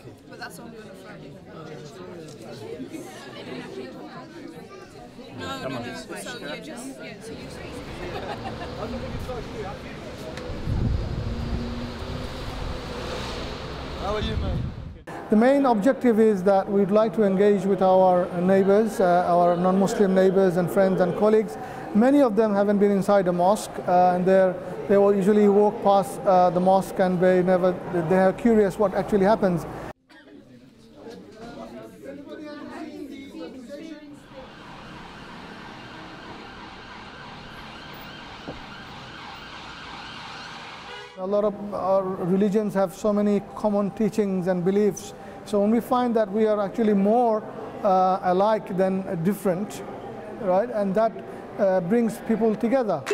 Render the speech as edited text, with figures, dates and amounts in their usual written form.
Okay. But that's only on a Friday. They don't have to talk. No, no, no. So you just, yeah, so how are you, man? The main objective is that we'd like to engage with our neighbors, our non-Muslim neighbors and friends and colleagues. Many of them haven't been inside a mosque, and they will usually walk past the mosque and they are curious what actually happens. A lot of our religions have so many common teachings and beliefs. So when we find that we are actually more alike than different, right? And that brings people together.